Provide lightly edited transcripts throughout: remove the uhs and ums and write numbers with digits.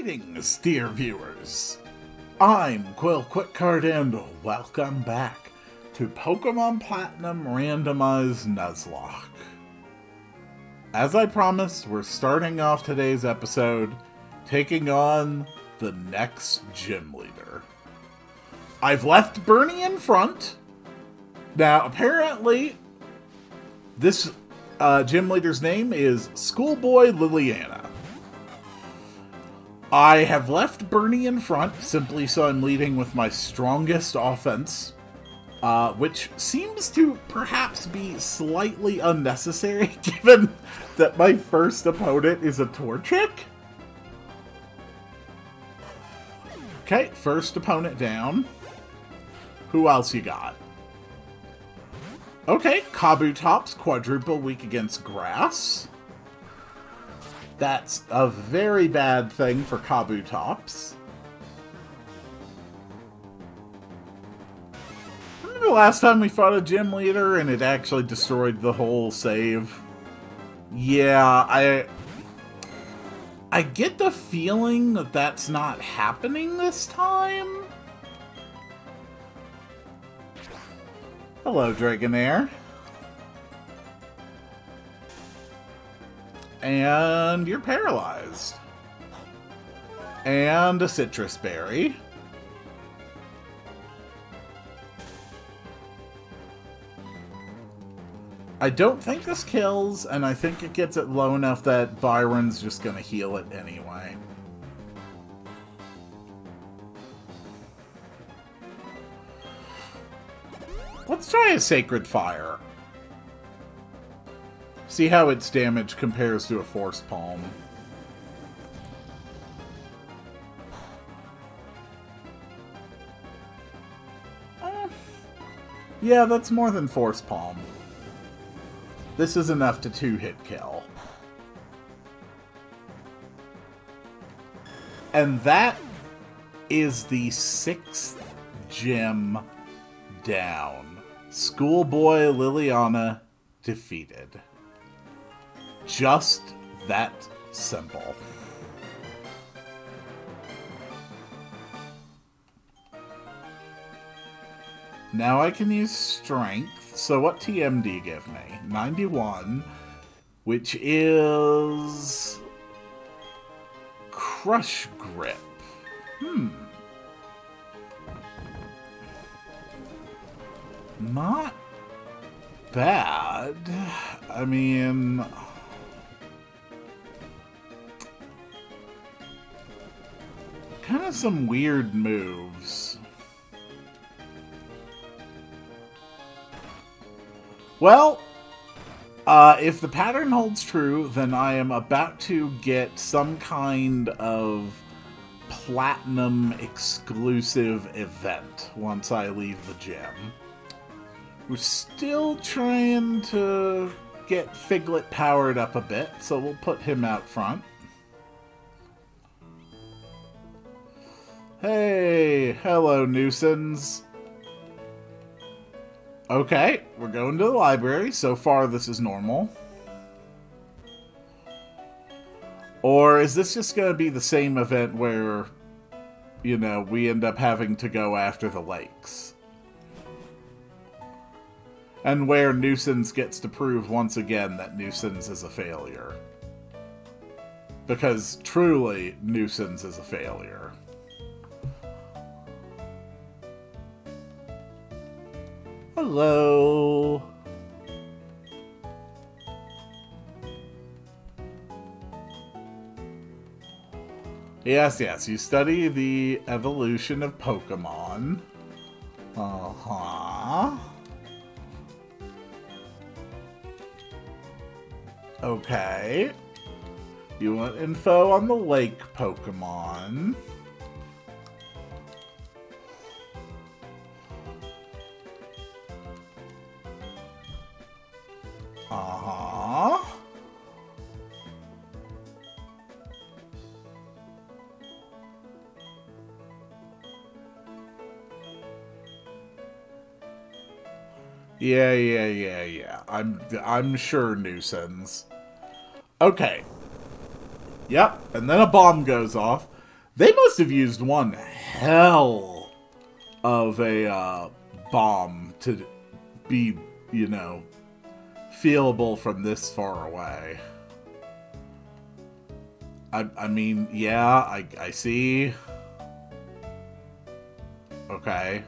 Greetings, dear viewers! I'm Quill Quickcard and welcome back to Pokemon Platinum Randomized Nuzlocke. As I promised, we're starting off today's episode taking on the next gym leader. I've left Bernie in front. Now, apparently, this gym leader's name is Schoolboy Liliana. I have left Bernie in front, simply so I'm leading with my strongest offense, which seems to perhaps be slightly unnecessary, given that my first opponent is a Torchic. Okay, first opponent down. Who else you got? Okay, Kabutop's quadruple weak against grass. That's a very bad thing for Kabutops. Remember the last time we fought a gym leader and it actually destroyed the whole save? Yeah, I get the feeling that that's not happening this time. Hello, Dragonair. And you're paralyzed. And a citrus berry. I don't think this kills, and I think it gets it low enough that Byron's just gonna heal it anyway. Let's try a Sacred Fire. See how its damage compares to a Force Palm. Yeah, that's more than Force Palm. This is enough to two-hit kill. And that is the sixth gym down. Schoolboy Liliana defeated. Just that simple. Now I can use strength. So what TM do you give me? 91, which is Crush Grip. Not bad. I mean, kind of some weird moves. Well, if the pattern holds true, then I am about to get some kind of platinum exclusive event once I leave the gym. We're still trying to get Figlet powered up a bit, so we'll put him out front. Hey, hello, Nuisance. Okay, we're going to the library. So far, this is normal. Or is this just going to be the same event where, you know, we end up having to go after the lakes? And where Nuisance gets to prove once again that Nuisance is a failure. Because truly, Nuisance is a failure. Hello. Yes, you study the evolution of Pokemon. Okay. You want info on the lake Pokemon. Yeah. I'm sure, Nuisance. Okay. Yep, and then a bomb goes off. They must have used one hell of a bomb to be, you know, feelable from this far away. I mean, yeah, I see. Okay.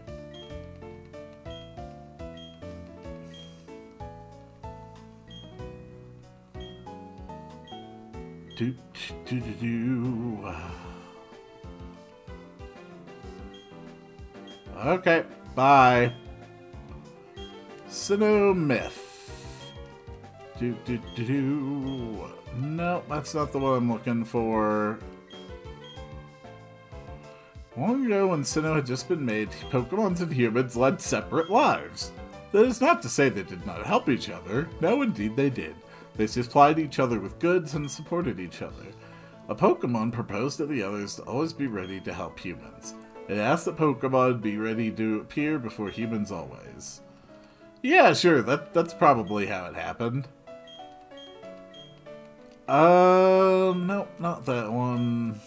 Do, do, do, do. Okay, bye. Sinnoh myth. Do, do, do, do. No, that's not the one I'm looking for. Long ago, when Sinnoh had just been made, Pokemons and humans led separate lives. That is not to say they did not help each other. No, indeed they did. They supplied each other with goods and supported each other. A Pokemon proposed to the others to always be ready to help humans. It asked the Pokemon be ready to appear before humans always. Yeah, sure, that's probably how it happened. No, not that one.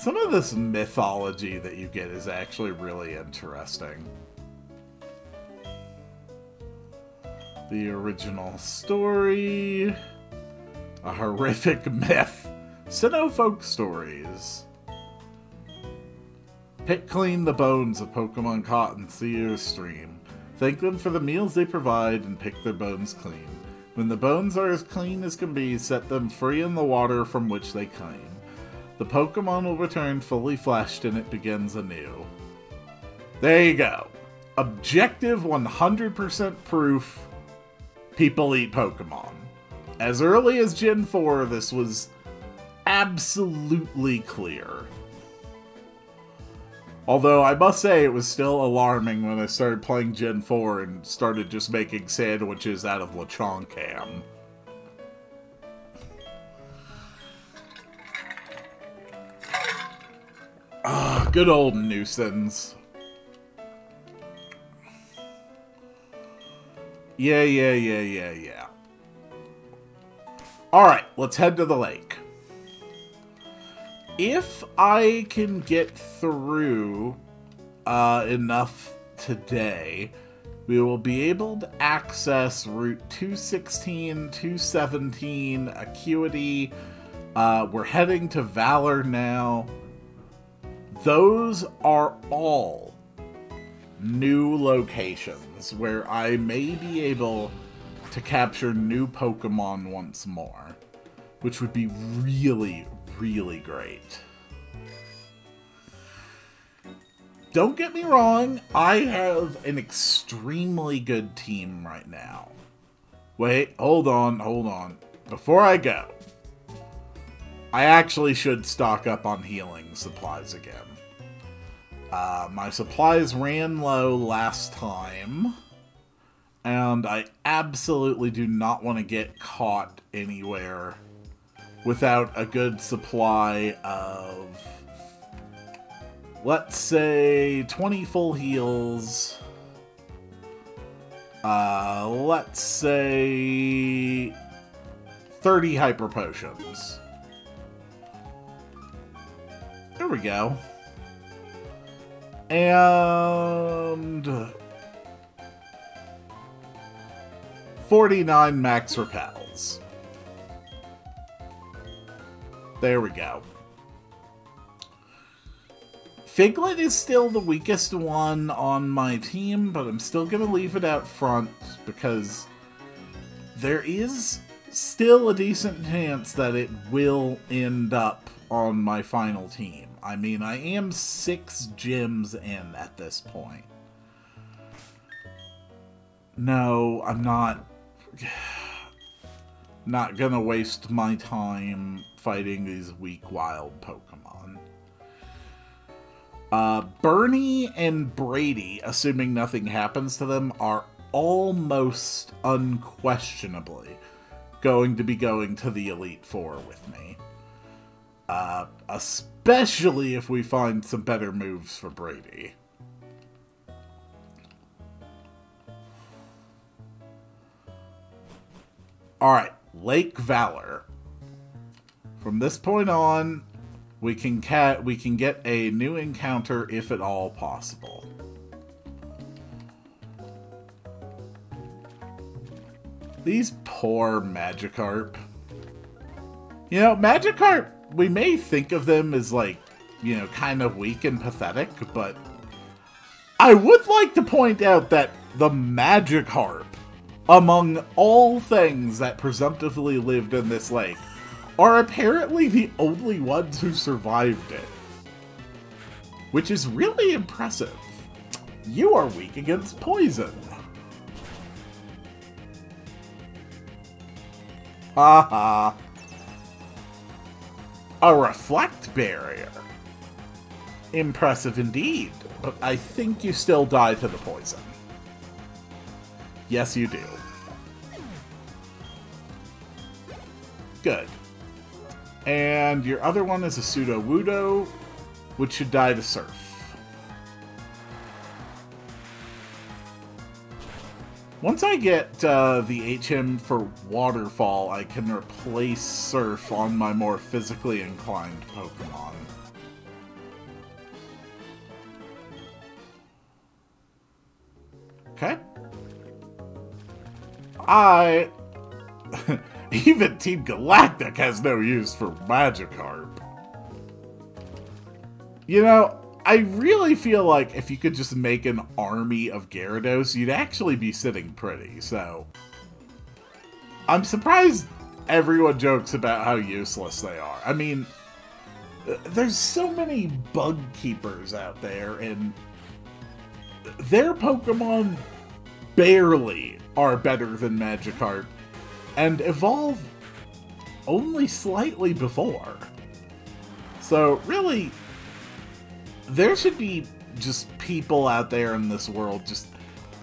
Some of this mythology that you get is actually really interesting. The original story. A horrific myth. Sinnoh folk stories. Pick clean the bones of Pokemon caught in Sinnoh's stream. Thank them for the meals they provide and pick their bones clean. When the bones are as clean as can be, set them free in the water from which they came. The Pokemon will return fully fleshed and it begins anew. There you go. Objective 100% proof. People eat Pokemon. As early as Gen 4, this was absolutely clear. Although I must say it was still alarming when I started playing Gen 4 and started just making sandwiches out of Lechon Cam. Ah, good old Nuisance. Yeah. Alright, let's head to the lake. If I can get through enough today, we will be able to access Route 216, 217, Acuity. We're heading to Valor now. Those are all new locations where I may be able to capture new Pokemon once more, which would be really, really great. Don't get me wrong, I have an extremely good team right now. Wait, hold on. Before I go, I actually should stock up on healing supplies again. My supplies ran low last time, and I absolutely do not want to get caught anywhere without a good supply of, let's say, 20 full heals. Let's say 30 hyper potions. There we go. And 49 max repels. There we go. Figlet is still the weakest one on my team, but I'm still going to leave it out front because there is still a decent chance that it will end up on my final team. I mean, I am 6 gyms in at this point. No, I'm not gonna waste my time fighting these weak wild Pokemon. Bernie and Brady, assuming nothing happens to them, are almost unquestionably going to be going to the Elite Four with me. Especially if we find some better moves for Brady. Alright, Lake Valor. From this point on, we can get a new encounter if at all possible. These poor Magikarp. You know, Magikarp, we may think of them as, like, you know, kind of weak and pathetic, but I would like to point out that the Magikarp, among all things that presumptively lived in this lake, are apparently the only ones who survived it. Which is really impressive. You are weak against poison. Haha. A reflect barrier. Impressive indeed, but I think you still die to the poison. Yes, you do. Good. And your other one is a Sudowoodo, which should die to Surf. Once I get the HM for Waterfall, I can replace Surf on my more physically inclined Pokemon. Okay. Even Team Galactic has no use for Magikarp. You know, I really feel like if you could just make an army of Gyarados, you'd actually be sitting pretty, so... I'm surprised everyone jokes about how useless they are. I mean, there's so many bug keepers out there, and their Pokemon barely are better than Magikarp, and evolve only slightly before. So really, there should be just people out there in this world just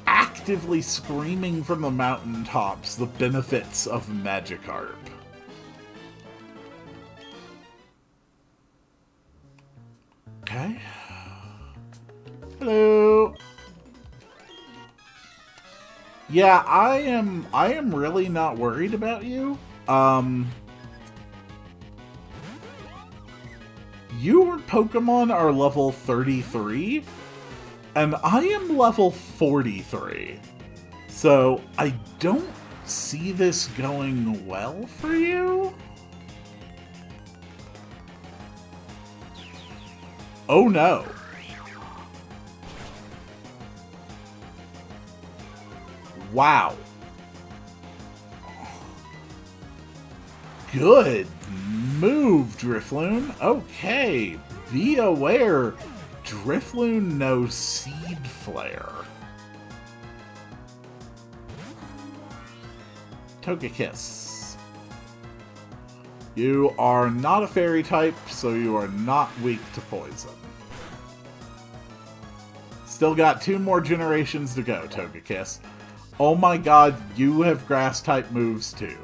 actively screaming from the mountaintops the benefits of Magikarp. Okay. Hello. Yeah, I am really not worried about you. Your Pokemon are level 33, and I am level 43. So I don't see this going well for you. Oh no. Wow. Good move, Drifloon. Okay, be aware, Drifloon knows Seed Flare. Togekiss. You are not a fairy type, so you are not weak to poison. Still got 2 more generations to go, Togekiss. Oh my god, you have grass-type moves, too.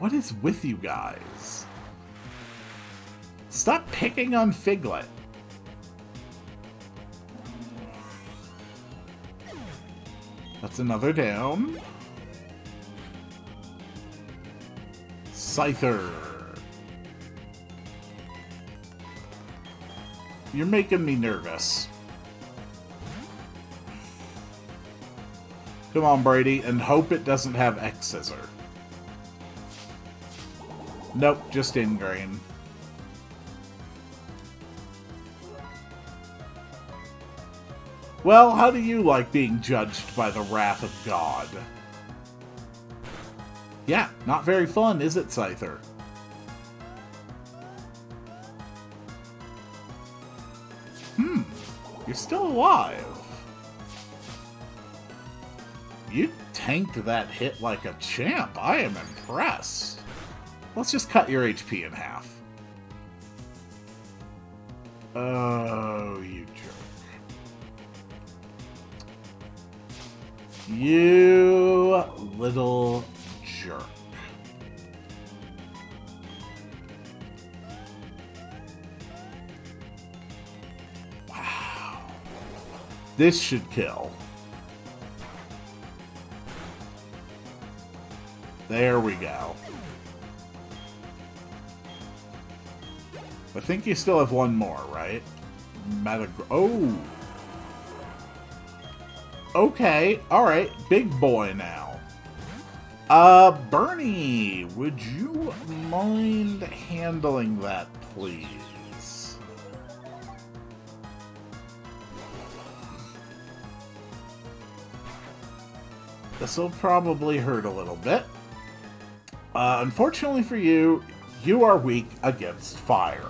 What is with you guys? Stop picking on Figlet. That's another down. Scyther. You're making me nervous. Come on, Brady, and hope it doesn't have X-Scissor. Nope, just Ingrain. Well, how do you like being judged by the wrath of God? Yeah, not very fun, is it, Scyther? Hmm, you're still alive. You tanked that hit like a champ. I am impressed. Let's just cut your HP in half. Oh, you jerk. You little jerk. Wow. This should kill. There we go. I think you still have one more, right? Oh! Okay, alright, big boy now. Bernie, would you mind handling that, please? This'll probably hurt a little bit. Unfortunately for you, you are weak against fire.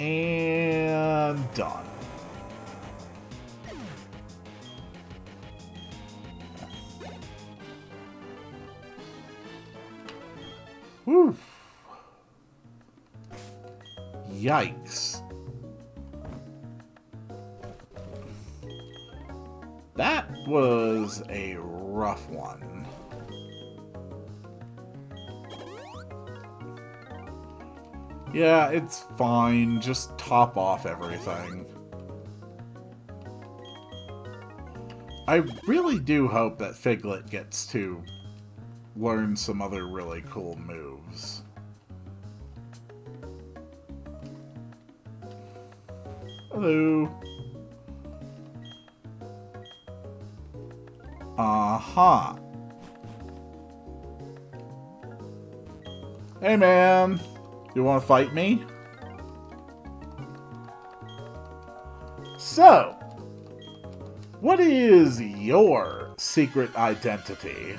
And done. Whew. Yikes. That was a rough one. Yeah, it's fine. Just top off everything. I really do hope that Figlet gets to learn some other really cool moves. Hello. Uh-huh. Hey, man. You want to fight me? So, what is your secret identity?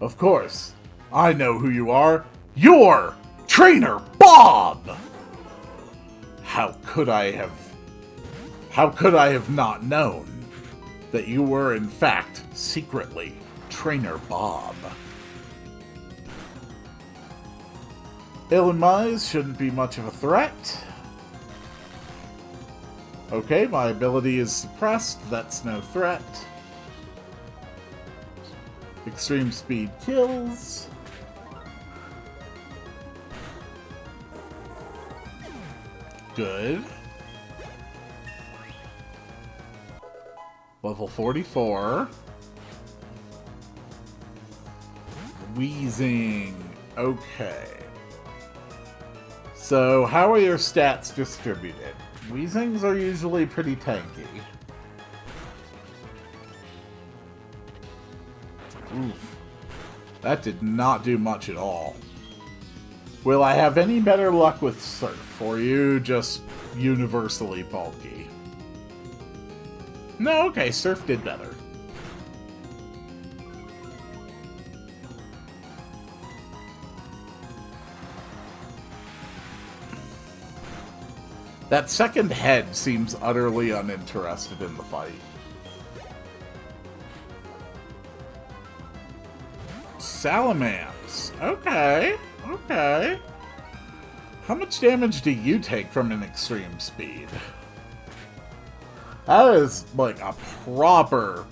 Of course, I know who you are. You're Trainer Bob! How could I have not known that you were, in fact, secretly Trainer Bob? Illumise shouldn't be much of a threat. Okay, my ability is suppressed. That's no threat. Extreme speed kills. Good. Level 44. Wheezing. Okay. So, how are your stats distributed? Weezings are usually pretty tanky. Oof. That did not do much at all. Will I have any better luck with Surf, or are you just universally bulky? No, okay, Surf did better. That second head seems utterly uninterested in the fight. Salamence. Okay, okay. How much damage do you take from an extreme speed? That is like a proper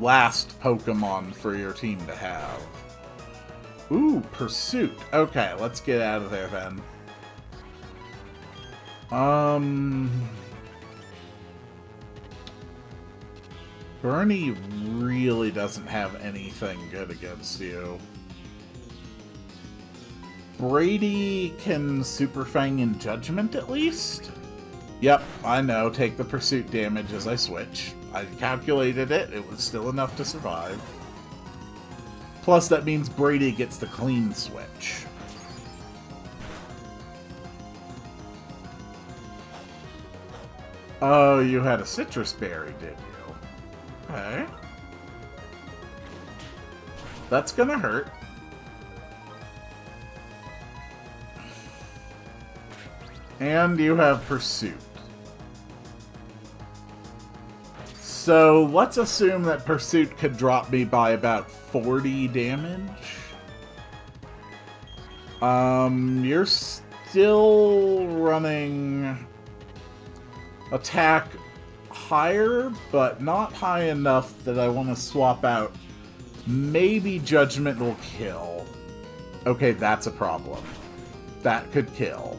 last Pokemon for your team to have. Ooh, Pursuit. Okay, let's get out of there then. Bernie really doesn't have anything good against you. Brady can Super Fang and Judgment at least? Yep, I know. Take the Pursuit damage as I switch. I calculated it. It was still enough to survive. Plus, that means Brady gets the clean switch. Oh, you had a citrus berry, did you? Okay. That's gonna hurt. And you have Pursuit. So, let's assume that Pursuit could drop me by about 40 damage. You're still running attack higher, but not high enough that I want to swap out. Maybe Judgment will kill. Okay, that's a problem. That could kill.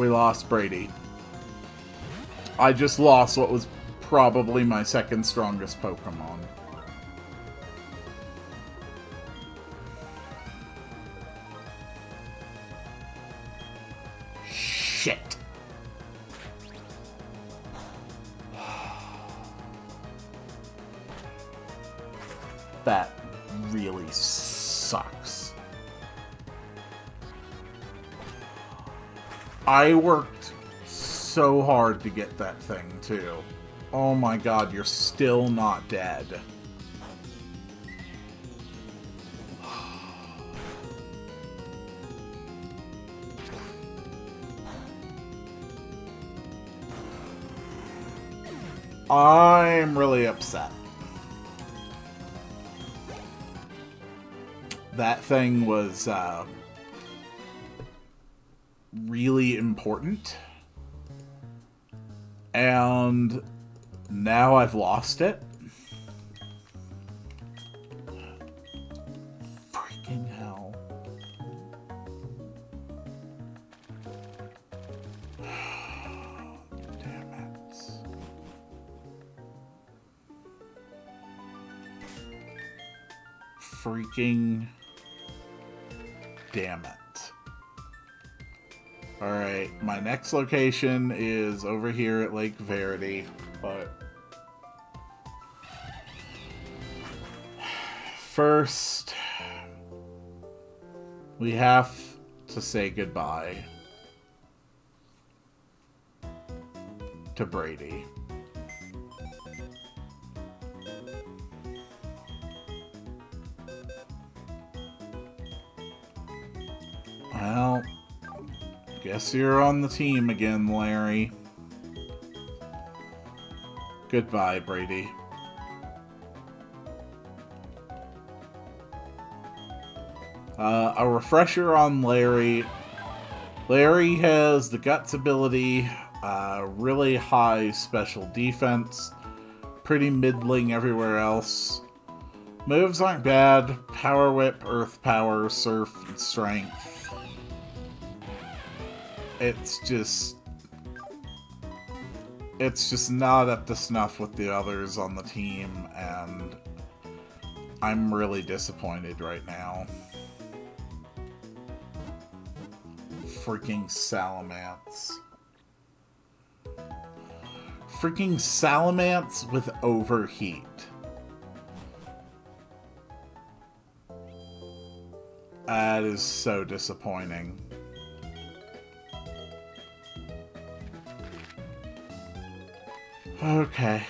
we lost Brady. I just lost what was probably my second strongest Pokemon. Shit. That really sucks. I worked so hard to get that thing, too. Oh my god, you're still not dead. I'm really upset. That thing was really important. And now I've lost it. Freaking hell. Damn it. Freaking damn it. Alright, my next location is over here at Lake Verity, but first, we have to say goodbye to Brady. Well, guess you're on the team again, Larry. Goodbye, Brady. A refresher on Larry. Larry has the Guts ability, really high special defense, pretty middling everywhere else. Moves aren't bad, Power Whip, Earth Power, Surf, and Strength. It's just not up to snuff with the others on the team, and I'm really disappointed right now. Freaking Salamence. Freaking Salamence with Overheat. That is so disappointing. Okay.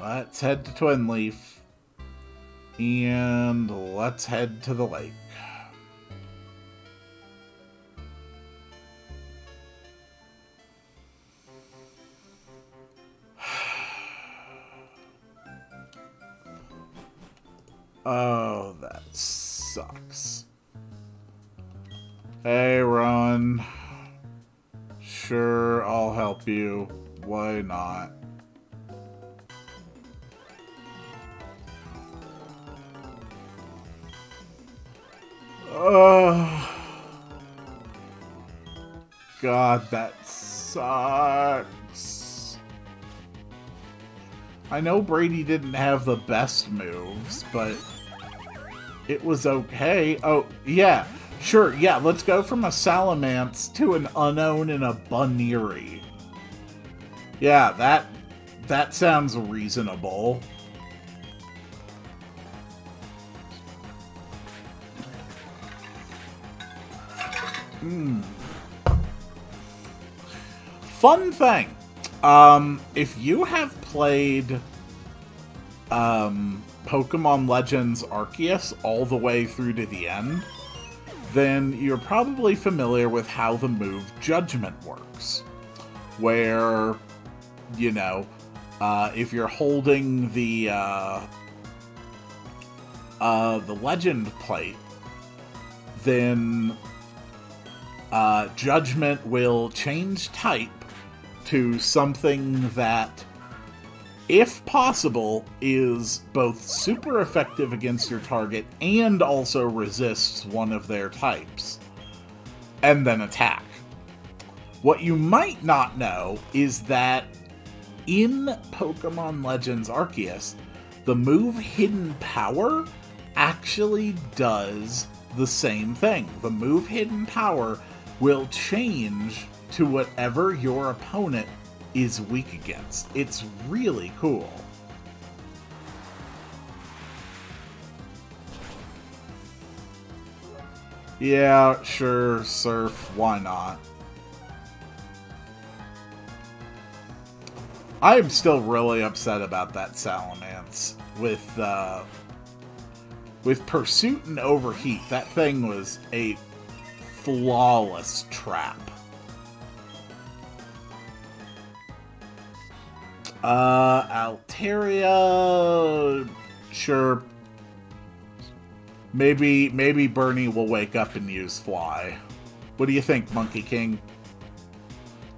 Let's head to Twinleaf. And let's head to the lake. Oh, that sucks. Hey, Ron. Sure, I'll help you. Why not? Oh, God, that sucks. I know Brady didn't have the best moves, but it was okay. Oh, yeah. Sure, yeah, let's go from a Salamence to an Unown and a Bunnery. Yeah, that sounds reasonable. Mm. Fun thing, if you have played Pokemon Legends Arceus all the way through to the end, then you're probably familiar with how the move Judgment works, where, you know, if you're holding the Legend plate, then Judgment will change type to something that, if possible, is both super effective against your target and also resists one of their types. and then attack. What you might not know is that in Pokemon Legends Arceus, the move Hidden Power actually does the same thing. The move Hidden Power will change to whatever your opponent is weak against. It's really cool. Yeah, sure, Surf, why not? I am still really upset about that Salamence with Pursuit and Overheat. That thing was a flawless trap. Altaria, sure. Maybe Bernie will wake up and use Fly. What do you think, Monkey King?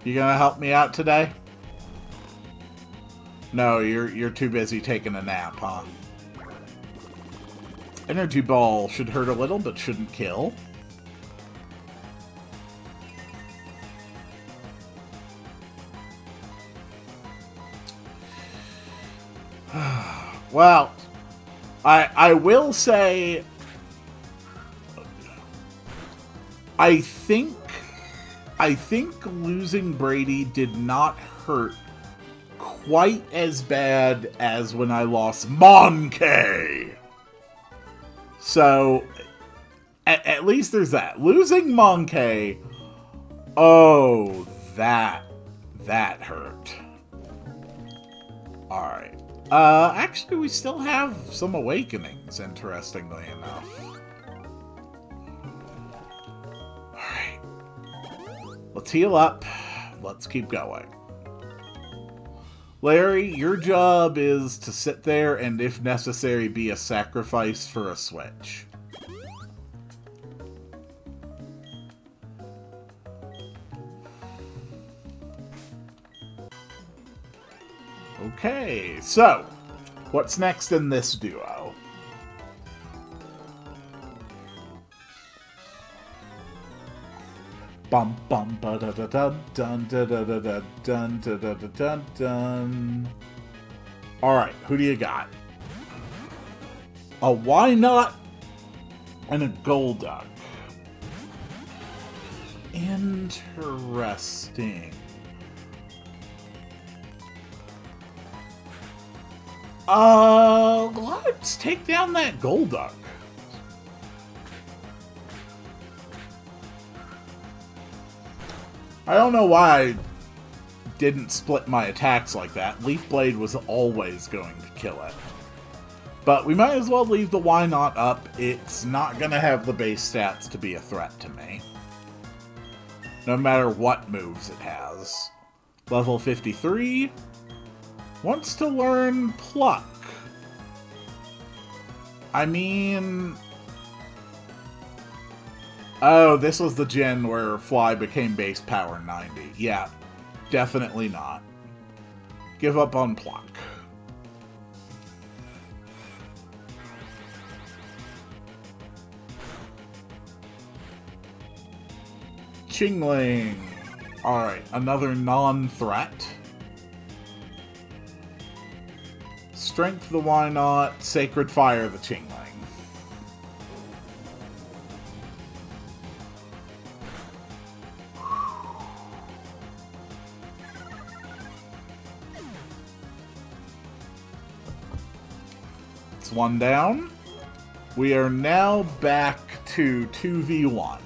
You gonna help me out today? No, you're too busy taking a nap, huh? Energy Ball should hurt a little, but shouldn't kill. Well, I will say, I think losing Brady did not hurt quite as bad as when I lost Monkei. So, at least there's that. Losing Monkei, oh, that hurt. All right. Actually, we still have some awakenings, interestingly enough. All right. Let's heal up. Let's keep going. Larry, your job is to sit there and, if necessary, be a sacrifice for a switch. Okay, so, what's next in this duo? Bum bum ba da da da dun da da da da dun da da da da dun. Alright, who do you got? A Wynaut and a Golduck. Interesting. Let's take down that Golduck. I don't know why I didn't split my attacks like that. Leaf Blade was always going to kill it. But we might as well leave the Wynaut up. It's not going to have the base stats to be a threat to me, no matter what moves it has. Level 53... wants to learn Pluck. I mean... oh, this was the gen where Fly became base power 90. Yeah, definitely not. Give up on Pluck. Chingling. Alright, another non-threat. Strength the Wynaut, Sacred Fire the Chingling. It's one down. We are now back to 2v1.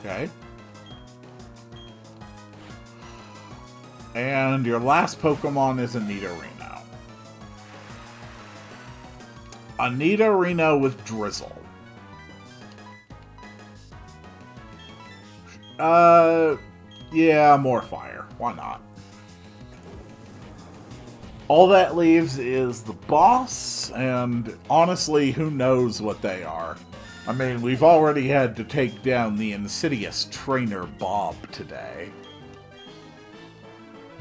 Okay. And your last Pokemon is Nidorino. Nidorino with Drizzle. Yeah, more fire. Why not? All that leaves is the boss, and honestly, who knows what they are. I mean, we've already had to take down the insidious Trainer Bob today.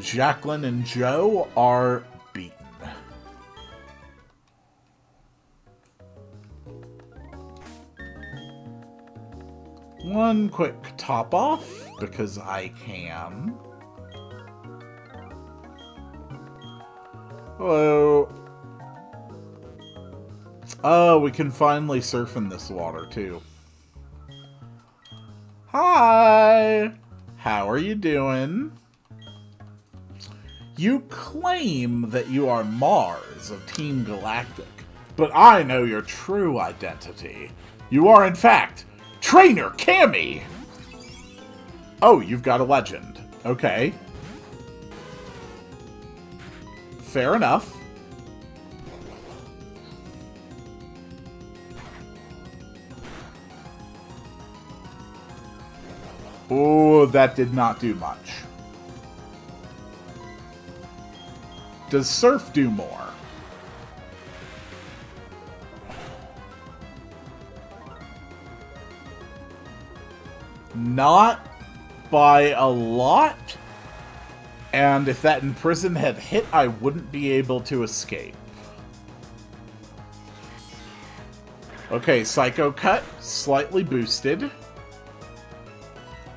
Jacqueline and Joe are beaten. One quick top off, because I can. Hello. Oh, we can finally surf in this water, too. Hi! How are you doing? You claim that you are Mars of Team Galactic, but I know your true identity. You are, in fact, Trainer Cami! Oh, you've got a legend. Okay. Fair enough. Oh, that did not do much. Does Surf do more? Not by a lot. And if that imprison had hit, I wouldn't be able to escape. Okay, Psycho Cut, slightly boosted.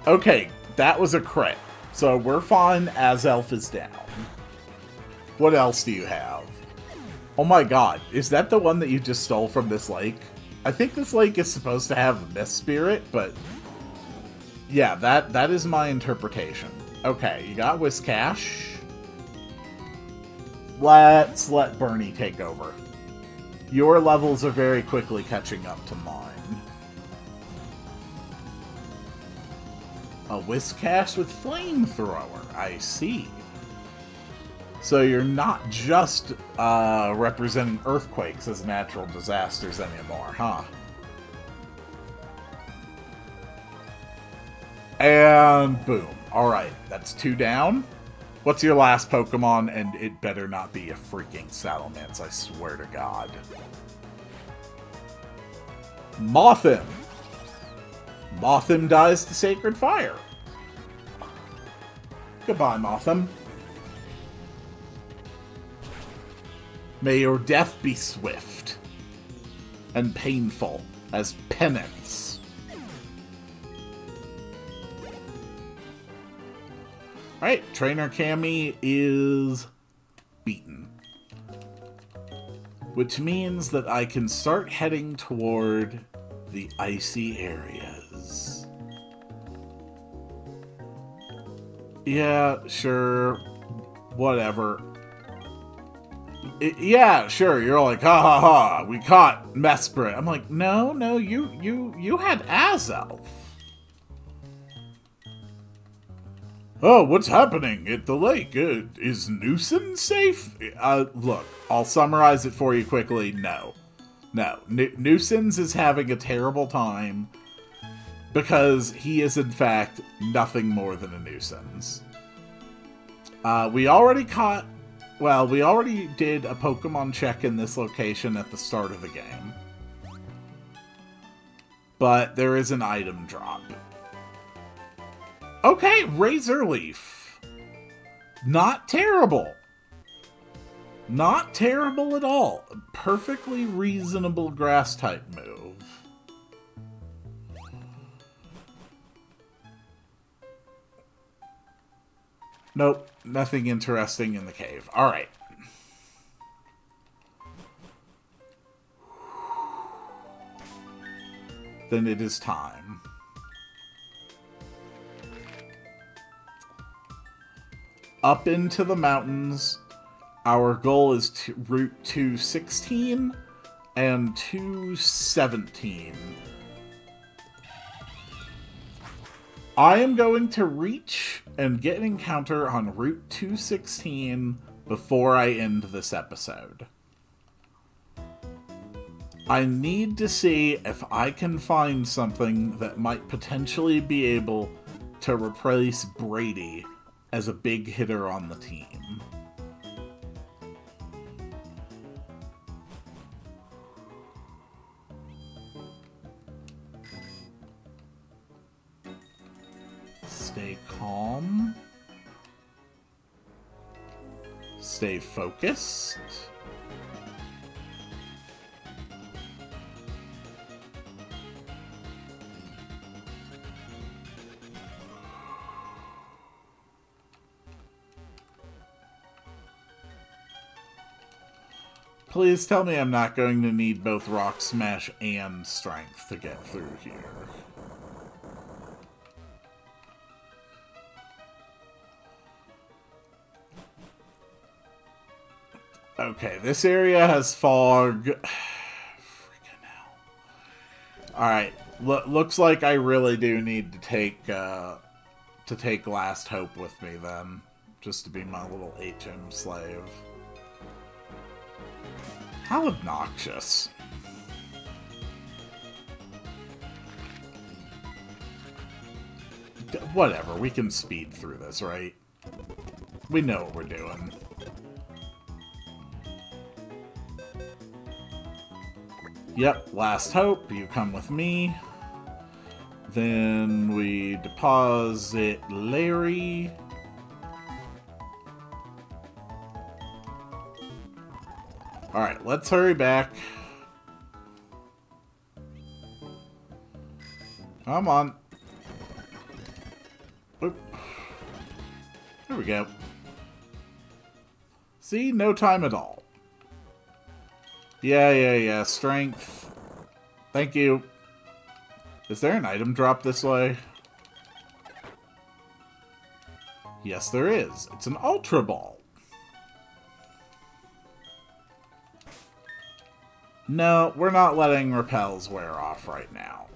Okay, that was a crit. So we're fine as Elf is down. What else do you have? Oh my god, is that the one that you just stole from this lake? I think this lake is supposed to have a Mist Spirit, but... yeah, that is my interpretation. Okay, you got Whiskash. Let's let Bernie take over. Your levels are very quickly catching up to mine. A Whiskash with Flamethrower, I see. So you're not just representing earthquakes as natural disasters anymore, huh? And boom. Alright, that's two down. What's your last Pokemon? And it better not be a freaking Salamence, I swear to God. Mothim. Mothim dies to Sacred Fire. Goodbye, Mothim. May your death be swift and painful as penance. Alright, Trainer Cami is beaten. Which means that I can start heading toward the icy areas. Yeah, sure. Whatever. Yeah, sure, you're like, ha ha ha, we caught Mesprit. I'm like, no, you had Azelf. Oh, what's happening at the lake? Is Nuisance safe? Look, I'll summarize it for you quickly. No. Nuisance is having a terrible time because he is, in fact, nothing more than a nuisance. We already did a Pokemon check in this location at the start of the game. But there is an item drop. Okay, Razor Leaf. Not terrible. Not terrible at all. A perfectly reasonable grass-type move. Nope, nothing interesting in the cave. Alright. Then it is time. Up into the mountains. Our goal is to Route 216 and 217. I am going to reach and get an encounter on Route 216 before I end this episode. I need to see if I can find something that might potentially be able to replace Brady as a big hitter on the team. Stay calm. Stay focused. Please tell me I'm not going to need both Rock Smash and Strength to get through here. Okay, this area has fog. Freaking hell. Alright, looks like I really do need to take Last Hope with me then. Just to be my little HM slave. How obnoxious. Whatever, we can speed through this, right? We know what we're doing. Yep, Last Hope, you come with me. Then we deposit Larry. Alright, let's hurry back. Come on. Oop. There we go. See, no time at all. Yeah, strength. Thank you. Is there an item drop this way? Yes, there is. It's an Ultra Ball. No, we're not letting repels wear off right now.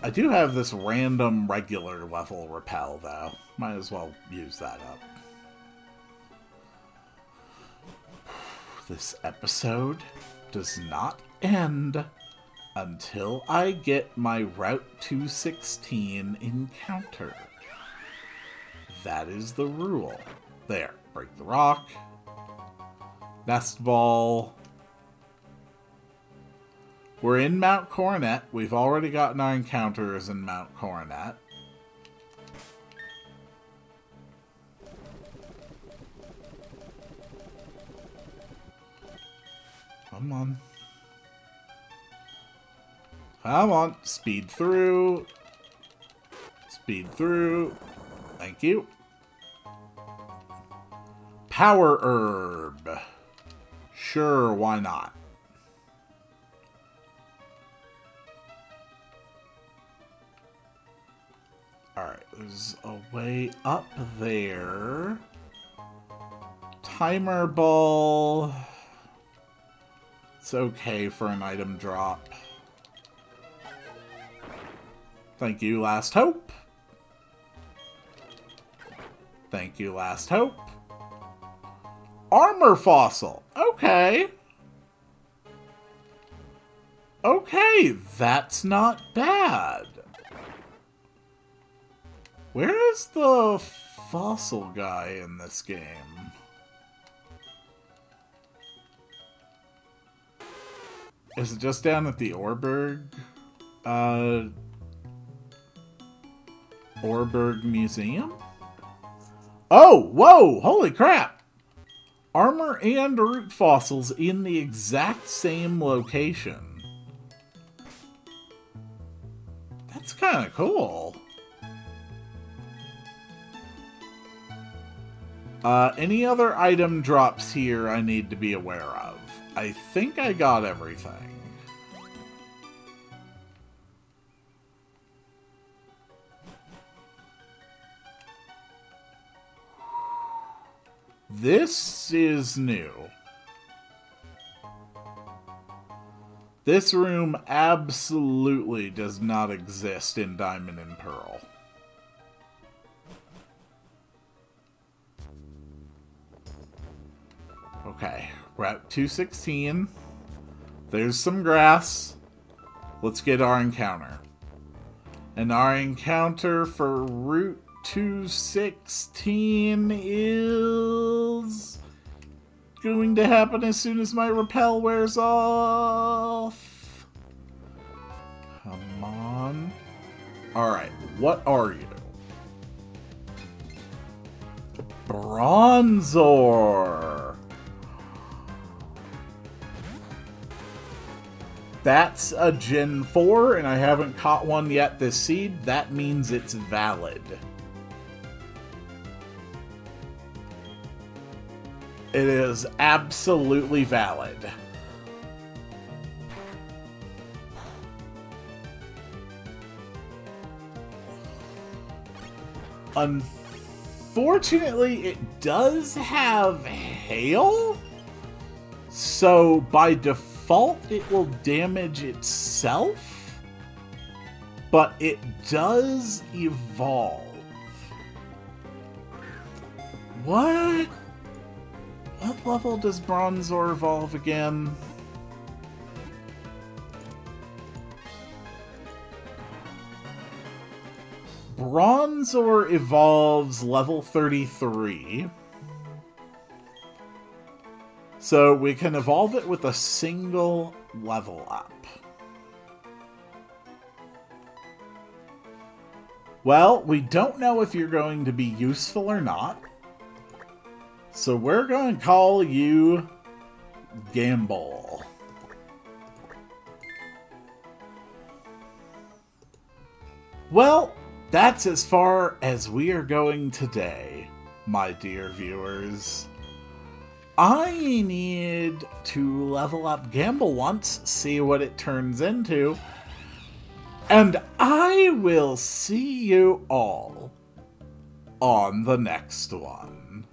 I do have this random regular level repel, though. Might as well use that up. This episode does not end until I get my Route 216 encounter. That is the rule. There, break the rock. Nest ball. We're in Mount Coronet. We've already gotten our encounters in Mount Coronet. Come on. Come on. Speed through. Speed through. Thank you. Power herb. Sure, why not? Alright, there's a way up there. Timer ball. It's okay for an item drop. Thank you, Last Hope. Thank you, Last Hope. Armor fossil. Okay. Okay, that's not bad. Where is the fossil guy in this game? Is it just down at the Orberg Museum? Oh, whoa, holy crap! Armor and root fossils in the exact same location. That's kind of cool. Any other item drops here I need to be aware of? I think I got everything. This is new. This room absolutely does not exist in Diamond and Pearl. Okay. Route 216. There's some grass. Let's get our encounter. And our encounter for Route 216 is going to happen as soon as my rappel wears off. Come on. Alright, what are you? Bronzor! That's a Gen 4, and I haven't caught one yet this seed. That means it's valid. It is absolutely valid. Unfortunately, it does have hail, so by default it will damage itself, but it does evolve. What? What level does Bronzor evolve again? Bronzor evolves level 33. So we can evolve it with a single level up. Well, we don't know if you're going to be useful or not. So we're going to call you Gamble. Well, that's as far as we are going today, my dear viewers. I need to level up Gamble once, see what it turns into, and I will see you all on the next one.